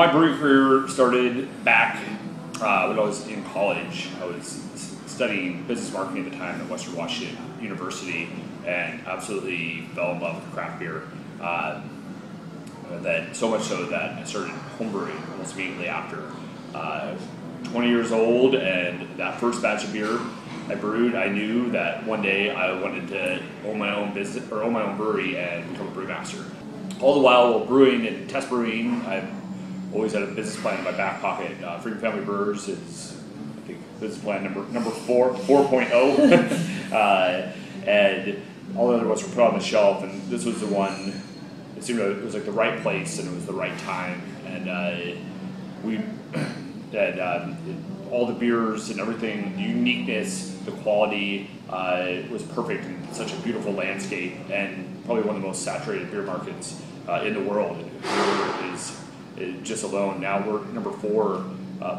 My brewing career started back when I was in college. I was studying business marketing at the time at Western Washington University and absolutely fell in love with craft beer. That so much so that I started homebrewing almost immediately after. I was 20 years old, and that first batch of beer I brewed, I knew that one day I wanted to own my own business or own my own brewery and become a brewmaster. All the while brewing and test brewing, I've always had a business plan in my back pocket. Pfriem Family Brewers is, I think, business plan number 4.0, and all the other ones were put on the shelf, and this was the one. It seemed like it was like the right place and it was the right time, and all the beers and everything, the uniqueness, the quality was perfect in such a beautiful landscape, and probably one of the most saturated beer markets in the world. Beer is just alone. Now we're number 4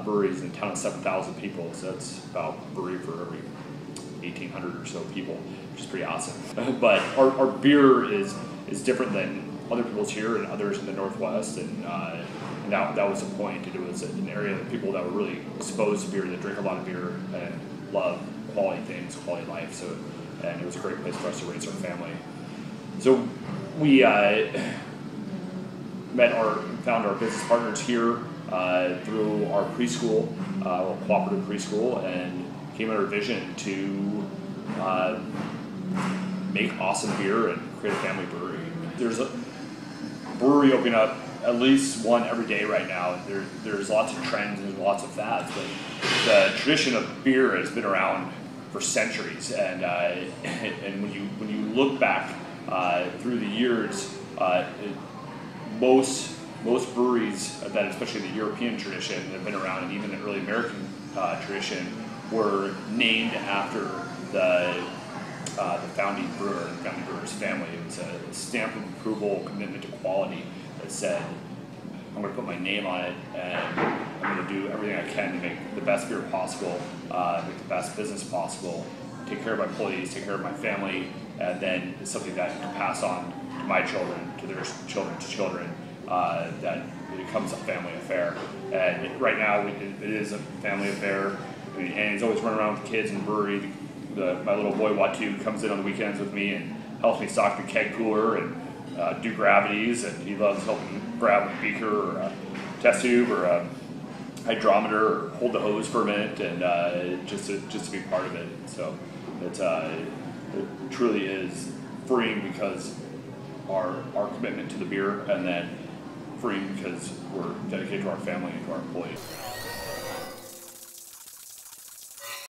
breweries in a town of 7,000 people, so that's about a brewery for every 1,800 or so people, which is pretty awesome. But our beer is different than other people's here and others in the Northwest, and that was the point. It was an area of people that were really exposed to beer, that drink a lot of beer and love quality things, quality life. So, and it was a great place for us to raise our family. So we found our business partners here through our preschool, our cooperative preschool, and came under a vision to make awesome beer and create a family brewery. There's a brewery opening up, at least one every day right now. There's lots of trends and lots of fads, but the tradition of beer has been around for centuries. And when you look back through the years, most breweries that, especially the European tradition, have been around, and even the early American tradition, were named after the founding brewer and the founding brewer's family. It was a stamp of approval, commitment to quality that said, I'm going to put my name on it and I'm going to do everything I can to make the best beer possible, make the best business possible, take care of my employees, take care of my family, and then it's something that I can pass on to my children, to their children, to children, that it becomes a family affair. And right now it is a family affair. I mean, and he's always running around with the kids in the brewery. My little boy Watu comes in on the weekends with me and helps me stock the keg cooler and do gravities, and he loves helping grab a beaker or a test tube or a hydrometer or hold the hose for a minute, and just to be part of it. And so it truly is Pfriem because our commitment to the beer, and then Pfriem because we're dedicated to our family and to our employees.